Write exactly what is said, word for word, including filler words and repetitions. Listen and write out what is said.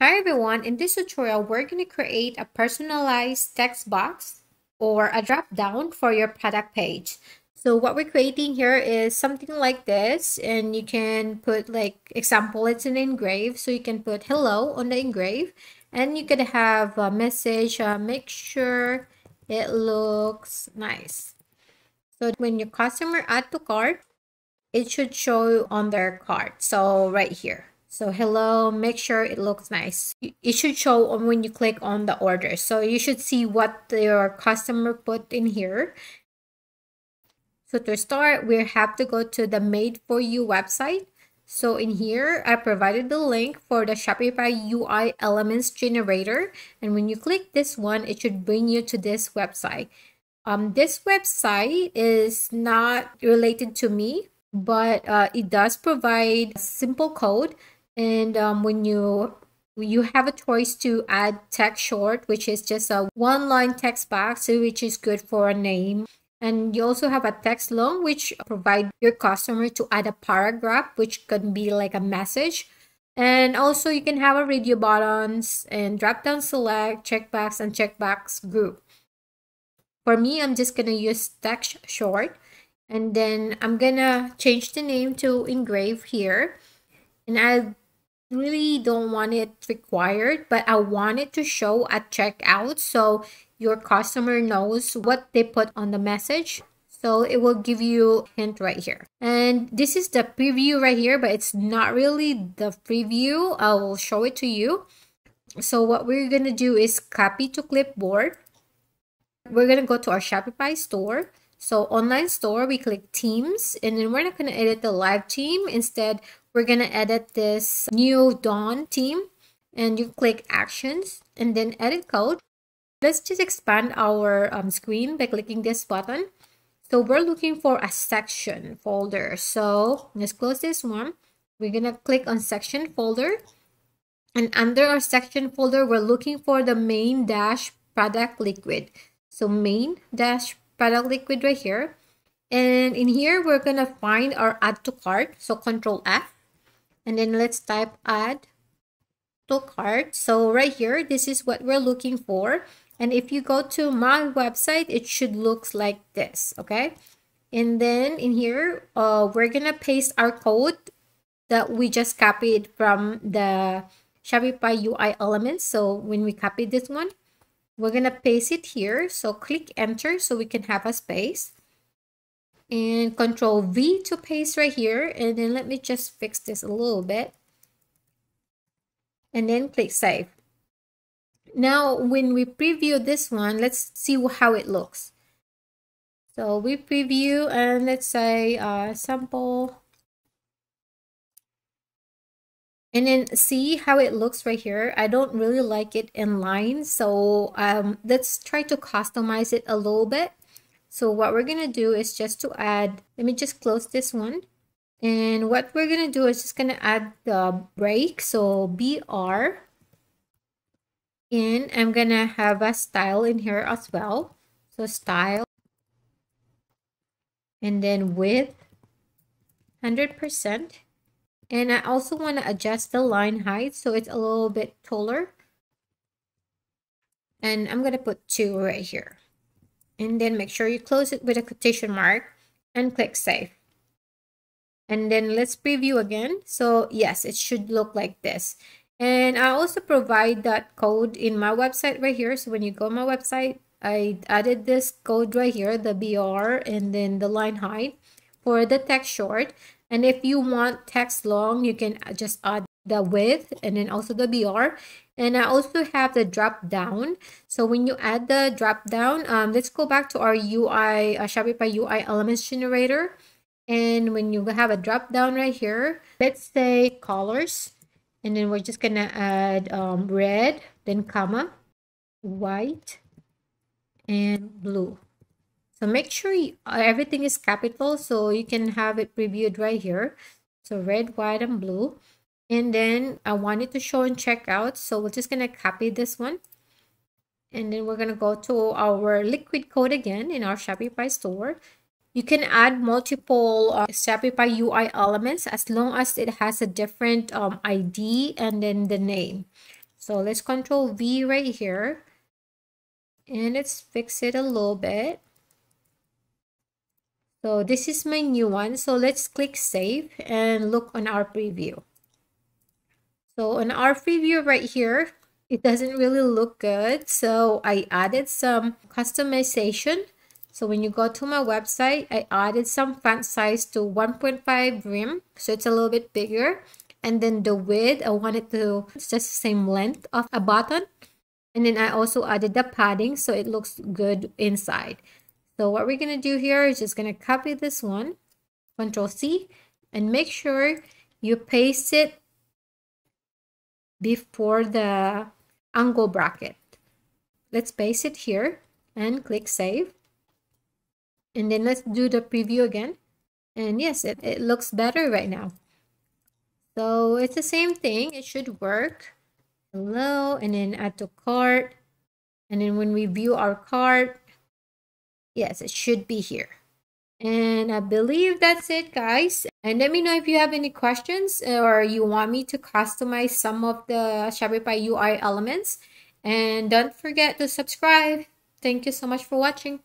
Hi everyone, in this tutorial we're going to create a personalized text box or a drop down for your product page. So what we're creating here is something like this, and you can put, like, example, it's an engrave, so you can put hello on the engrave and you could have a message, uh, make sure it looks nice. So when your customer add to cart, it should show on their cart. So right here. So hello, make sure it looks nice. It should show on when you click on the order. So you should see what your customer put in here. So to start, we have to go to the Made For You website. So in here, I provided the link for the Shopify U I Elements Generator. And when you click this one, it should bring you to this website. Um, this website is not related to me, but uh, it does provide simple code. And um, when you you have a choice to add text short, which is just a one-line text box, which is good for a name. And you also have a text long, which provide your customer to add a paragraph, which could be like a message. And also you can have a radio buttons and drop-down select, checkbox, and checkbox group. For me, I'm just going to use text short. And then I'm going to change the name to engrave here. And I really don't want it required, but I want it to show at checkout so your customer knows what they put on the message. So it will give you a hint right here. And this is the preview right here, but it's not really the preview. I will show it to you. So what we're going to do is copy to clipboard. We're going to go to our Shopify store. So online store, we click Teams, and then we're not going to edit the live team. Instead, we're going to edit this new Dawn team, and you click Actions and then Edit Code. Let's just expand our um, screen by clicking this button. So we're looking for a section folder. So let's close this one. We're going to click on section folder, and under our section folder, we're looking for the main dash product liquid. So main dash product liquid right here, and in here we're gonna find our add to cart. So control F, and then let's type add to cart. So right here, this is what we're looking for. And if you go to my website, it should look like this. Okay, and then in here uh, we're gonna paste our code that we just copied from the Shopify U I elements. So when we copy this one, we're going to paste it here. So click enter so we can have a space, and control V to paste right here. And then let me just fix this a little bit, and then click save. Now, when we preview this one, let's see how it looks. So we preview, and let's say uh, sample, and then see how it looks right here. I don't really like it in line, so um, let's try to customize it a little bit. So what we're going to do is just to add, let me just close this one. And what we're going to do is just going to add the break, so B R. And I'm going to have a style in here as well. So style. And then width, one hundred percent. And I also want to adjust the line height so it's a little bit taller. And I'm going to put two right here. And then make sure you close it with a quotation mark and click save. And then let's preview again. So yes, it should look like this. And I also provide that code in my website right here. So when you go to my website, I added this code right here, the B R and then the line height for the text short. And if you want text long, you can just add the width and then also the B R. And I also have the drop down. So when you add the drop down, um, let's go back to our U I, uh, Shopify U I Elements Generator. And when you have a drop down right here, let's say colors. And then we're just going to add um, red, then comma, white, and blue. So make sure you, everything is capital, so you can have it previewed right here. So red, white, and blue. And then I want it to show in checkout, so we're just going to copy this one. And then we're going to go to our liquid code again in our Shopify store. You can add multiple uh, Shopify U I elements as long as it has a different um, I D and then the name. So let's control V right here and let's fix it a little bit. So this is my new one. So let's click save and look on our preview. So on our preview right here, it doesn't really look good. So I added some customization. So when you go to my website, I added some font size to one point five rim. So it's a little bit bigger. And then the width, I wanted to, it's just the same length of a button. And then I also added the padding so it looks good inside. So what we're going to do here is just going to copy this one, Control C, and make sure you paste it before the angle bracket. Let's paste it here and click save. And then let's do the preview again. And yes, it, it looks better right now. So it's the same thing. It should work. Hello, and then add to cart. And then when we view our cart, yes, it should be here. And I believe that's it, guys. And let me know if you have any questions or you want me to customize some of the Shopify U I elements. And don't forget to subscribe. Thank you so much for watching.